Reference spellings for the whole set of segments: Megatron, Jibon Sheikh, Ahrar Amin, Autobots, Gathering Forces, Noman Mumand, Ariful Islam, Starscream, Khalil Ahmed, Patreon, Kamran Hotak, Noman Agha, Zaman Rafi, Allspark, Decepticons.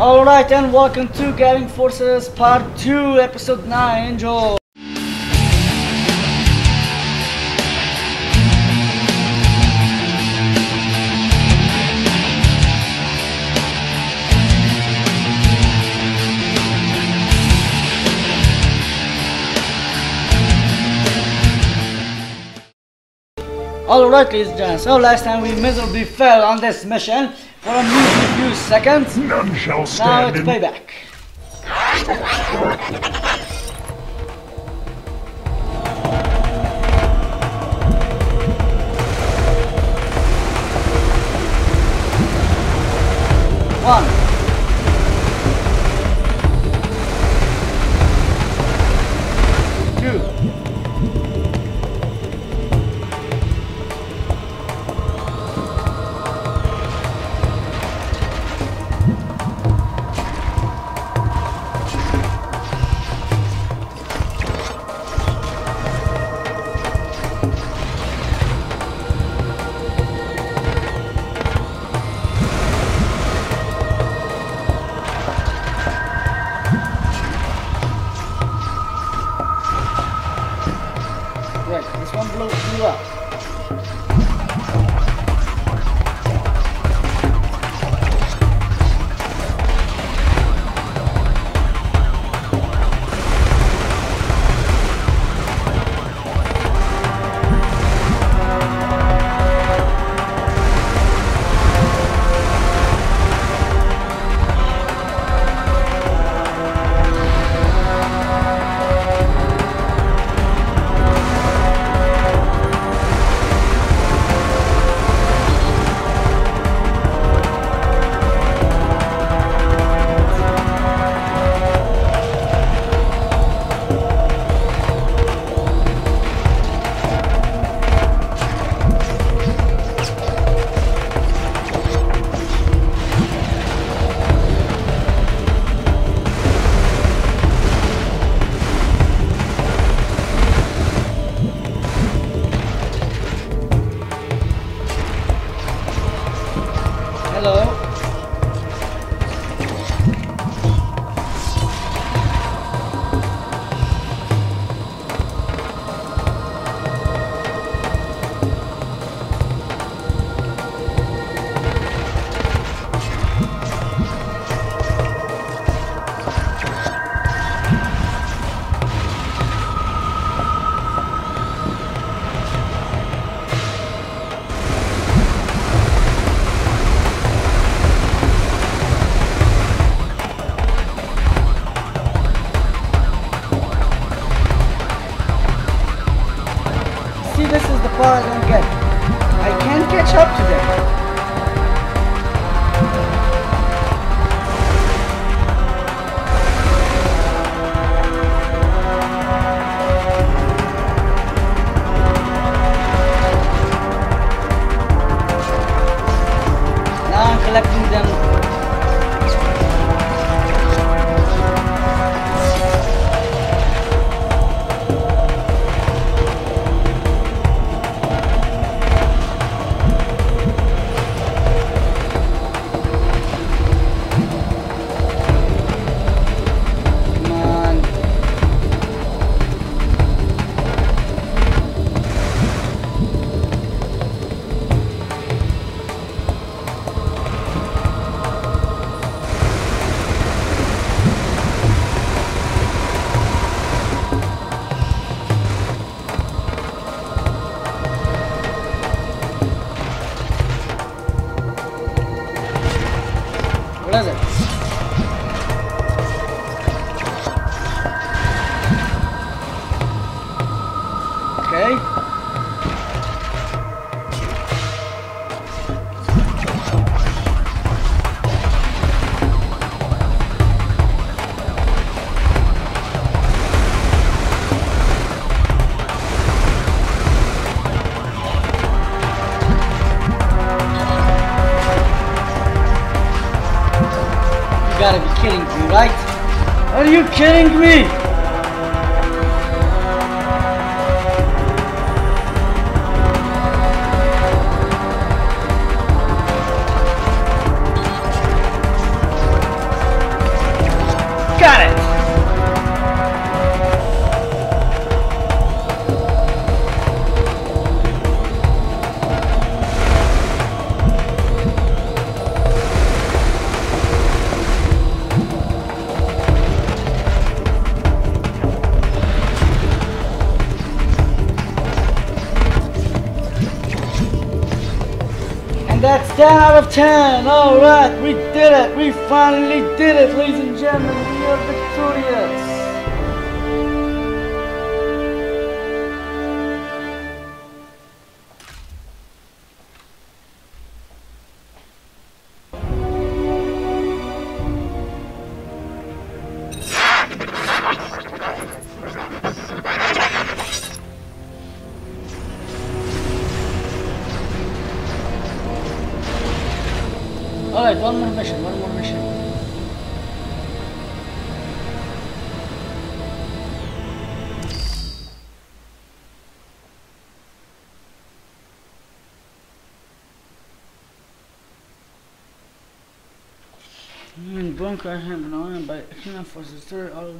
Alright, and welcome to Gathering Forces Part 2, Episode 9, Angel. Alright, ladies and gents, so last time we miserably fell on this mission for a few seconds. None shall stand. Now it's payback. One. Are you kidding me? 10 out of 10. All right, we did it. We finally did it, ladies and gentlemen. We are victorious. Alright, one more mission. And bunker has been owned by human forces through all.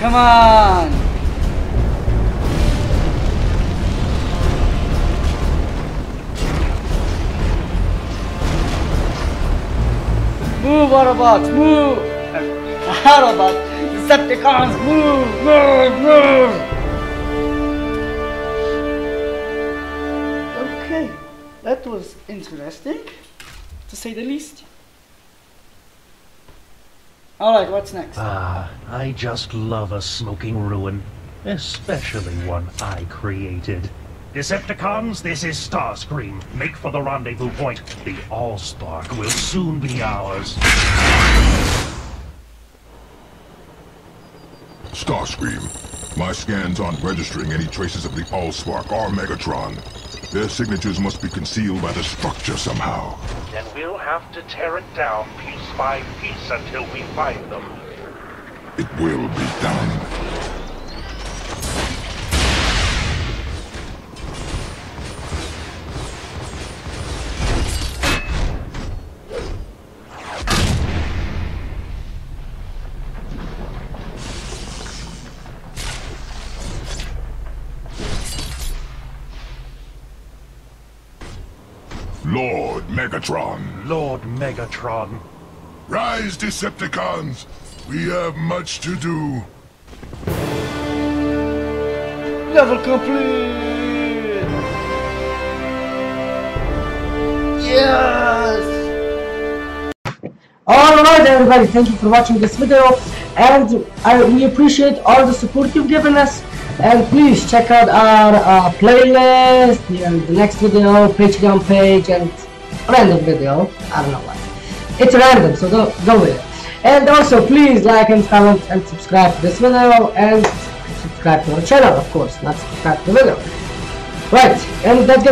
Come on! Move, Autobots! Move! Autobots! Decepticons! Move! Move! Move! Okay, that was interesting, to say the least. Alright, what's next? Ah, I just love a smoking ruin. Especially one I created. Decepticons, this is Starscream. Make for the rendezvous point. The Allspark will soon be ours. Starscream, my scans aren't registering any traces of the Allspark or Megatron. Their signatures must be concealed by the structure somehow. Then we'll have to tear it down piece by piece until we find them. It will be done. Lord Megatron. Lord Megatron. Rise, Decepticons. We have much to do. Level complete. Yes. Alright everybody, thank you for watching this video, and we appreciate all the support you've given us. And please check out our playlist, the next video, Patreon page, and random video. I don't know why. It's random, so go with it. And also, please like and comment and subscribe to this video, and subscribe to our channel, of course, not subscribe to the video. Right, and that